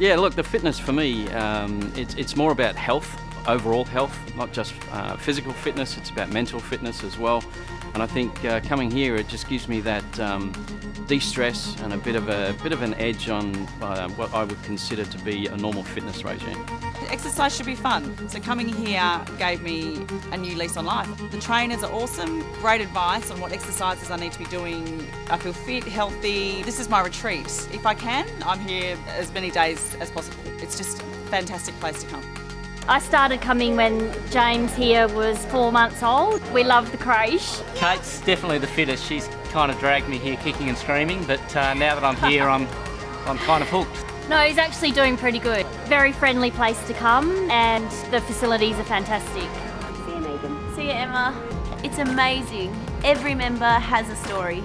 Yeah, look, the fitness for me, it's more about health, overall health, not just physical fitness, it's about mental fitness as well. And I think coming here, it just gives me that de-stress and a bit of an edge on what I would consider to be a normal fitness regime. Exercise should be fun, so coming here gave me a new lease on life. The trainers are awesome, great advice on what exercises I need to be doing. I feel fit, healthy. This is my retreat. If I can, I'm here as many days as possible. It's just a fantastic place to come. I started coming when James here was 4 months old. We love the crèche. Kate's definitely the fittest. She's kind of dragged me here kicking and screaming, but now that I'm here, I'm kind of hooked. No, he's actually doing pretty good. Very friendly place to come, and the facilities are fantastic. See you, Megan. See you, Emma. It's amazing. Every member has a story.